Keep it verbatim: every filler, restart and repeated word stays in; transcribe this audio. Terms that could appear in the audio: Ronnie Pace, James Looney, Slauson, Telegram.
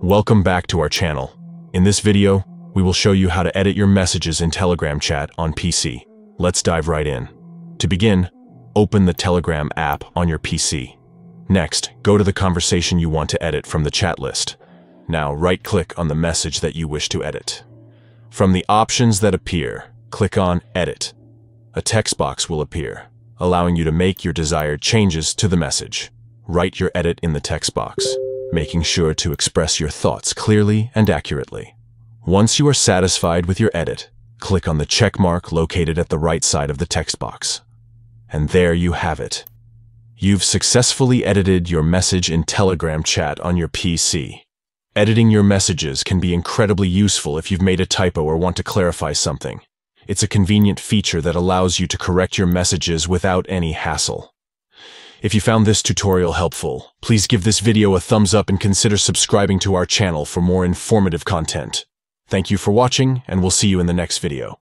Welcome back to our channel. In this video, we will show you how to edit your messages in Telegram chat on P C. Let's dive right in. To begin, open the Telegram app on your P C. Next, go to the conversation you want to edit from the chat list. Now, right-click on the message that you wish to edit. From the options that appear, click on Edit. A text box will appear, allowing you to make your desired changes to the message. Write your edit in the text box, making sure to express your thoughts clearly and accurately. Once you are satisfied with your edit, click on the check mark located at the right side of the text box. And there you have it. You've successfully edited your message in Telegram chat on your P C. Editing your messages can be incredibly useful if you've made a typo or want to clarify something. It's a convenient feature that allows you to correct your messages without any hassle. If you found this tutorial helpful, please give this video a thumbs up and consider subscribing to our channel for more informative content. Thank you for watching, and we'll see you in the next video.